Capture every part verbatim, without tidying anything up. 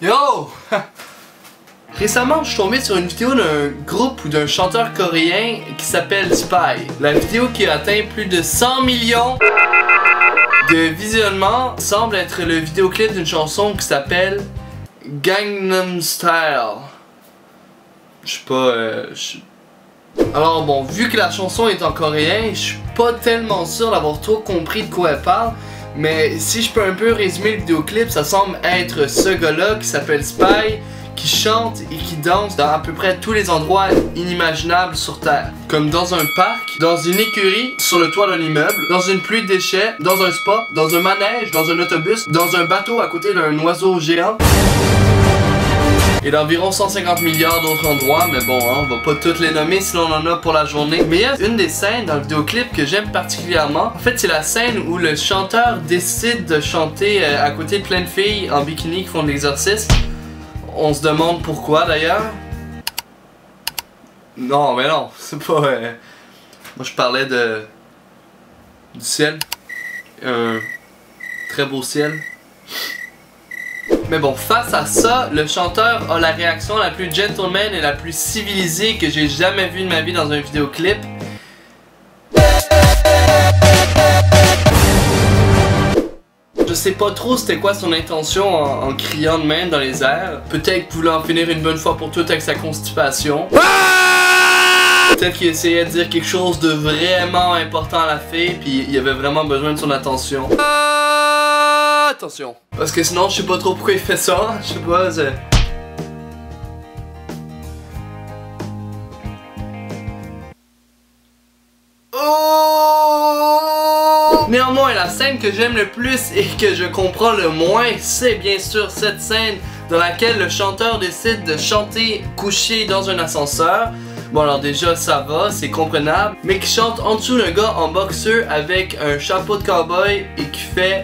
Yo! Récemment, je suis tombé sur une vidéo d'un groupe ou d'un chanteur coréen qui s'appelle Psy. La vidéo qui a atteint plus de cent millions de visionnements semble être le vidéoclip d'une chanson qui s'appelle Gangnam Style. Je sais pas... Euh, j'suis... Alors bon, vu que la chanson est en coréen, je suis pas tellement sûr d'avoir trop compris de quoi elle parle. Mais si je peux un peu résumer le vidéoclip, ça semble être ce gars-là qui s'appelle Psy, qui chante et qui danse dans à peu près tous les endroits inimaginables sur Terre. Comme dans un parc, dans une écurie, sur le toit d'un immeuble, dans une pluie de déchets, dans un spa, dans un manège, dans un autobus, dans un bateau à côté d'un oiseau géant. Et d'environ cent cinquante milliards d'autres endroits, mais bon, hein, on va pas toutes les nommer sinon on en a pour la journée. Mais il y a une des scènes dans le vidéoclip que j'aime particulièrement. En fait, c'est la scène où le chanteur décide de chanter euh, à côté de plein de filles en bikini qui font de l'exercice. On se demande pourquoi d'ailleurs. Non, mais non, c'est pas... Euh... Moi, je parlais de... du ciel. Un très beau ciel. Mais bon, face à ça, le chanteur a la réaction la plus gentleman et la plus civilisée que j'ai jamais vue de ma vie dans un vidéoclip. Je sais pas trop c'était quoi son intention en, en criant de même dans les airs. Peut-être qu'il voulait en finir une bonne fois pour toutes avec sa constipation. Peut-être qu'il essayait de dire quelque chose de vraiment important à la fille, puis il avait vraiment besoin de son attention. Attention. Parce que sinon, je sais pas trop pourquoi il fait ça. Je sais pas, c'est... Oh! Néanmoins, la scène que j'aime le plus et que je comprends le moins, c'est bien sûr cette scène dans laquelle le chanteur décide de chanter couché dans un ascenseur. Bon alors déjà ça va, c'est comprenable. Mais qui chante en dessous d'un gars en boxeur avec un chapeau de cow-boy et qui fait...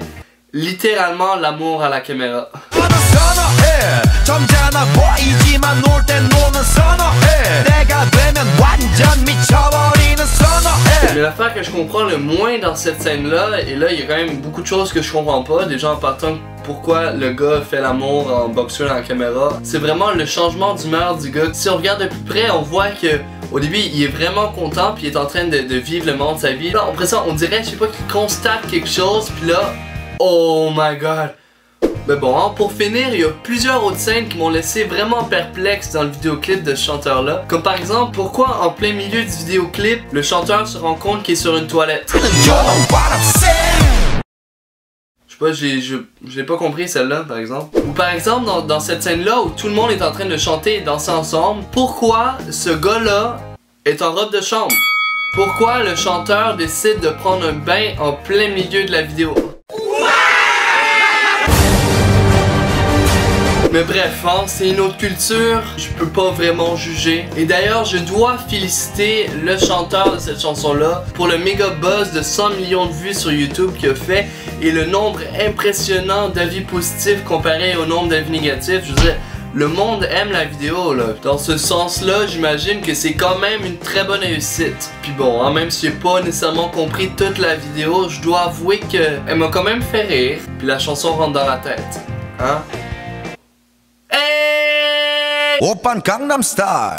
littéralement l'amour à la caméra. Mais l'affaire que je comprends le moins dans cette scène-là, et là il y a quand même beaucoup de choses que je comprends pas, déjà en partant pourquoi le gars fait l'amour en boxeur à la caméra, c'est vraiment le changement d'humeur du gars. Si on regarde de plus près, on voit que au début, il est vraiment content puis il est en train de, de vivre le moment de sa vie. Là, après ça, on dirait, je sais pas, qu'il constate quelque chose puis là, oh my god! Mais bon, hein, pour finir, il y a plusieurs autres scènes qui m'ont laissé vraiment perplexe dans le vidéoclip de ce chanteur-là. Comme par exemple, pourquoi en plein milieu du vidéoclip, le chanteur se rend compte qu'il est sur une toilette? Je sais pas, j'ai j'ai pas compris celle-là, par exemple. Ou par exemple, dans, dans cette scène-là où tout le monde est en train de chanter et danser ensemble, pourquoi ce gars-là est en robe de chambre? Pourquoi le chanteur décide de prendre un bain en plein milieu de la vidéo? Mais bref, hein, c'est une autre culture, je peux pas vraiment juger. Et d'ailleurs, je dois féliciter le chanteur de cette chanson-là pour le méga buzz de cent millions de vues sur YouTube qu'il a fait et le nombre impressionnant d'avis positifs comparé au nombre d'avis négatifs. Je veux dire, le monde aime la vidéo, là. Dans ce sens-là, j'imagine que c'est quand même une très bonne réussite. Puis bon, hein, même si j'ai pas nécessairement compris toute la vidéo, je dois avouer qu'elle m'a quand même fait rire. Puis la chanson rentre dans la tête, hein? Open Gangnam Style.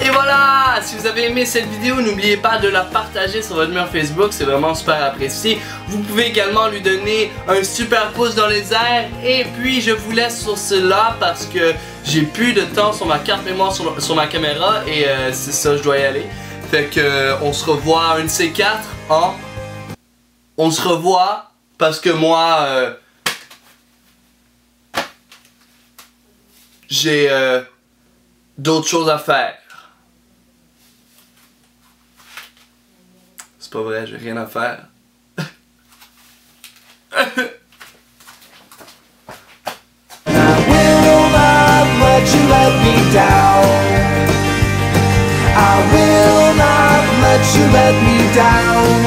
Et voilà! Si vous avez aimé cette vidéo, n'oubliez pas de la partager sur votre mur Facebook, c'est vraiment super apprécié. Vous pouvez également lui donner un super pouce dans les airs. Et puis je vous laisse sur cela parce que j'ai plus de temps sur ma carte mémoire sur, sur ma caméra et euh, c'est ça, je dois y aller. Fait que euh, on se revoit à une C quatre, hein? On se revoit parce que moi... Euh, J'ai euh, d'autres choses à faire. C'est pas vrai, j'ai rien à faire. I will not let you let me down.